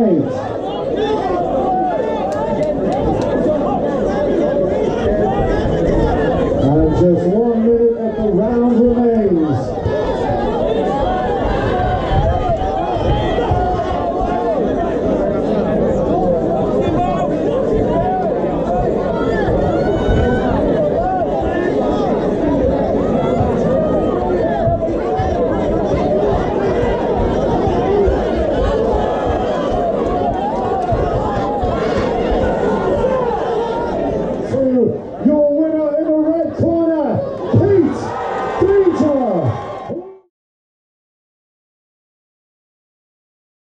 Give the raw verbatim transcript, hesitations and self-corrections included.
James.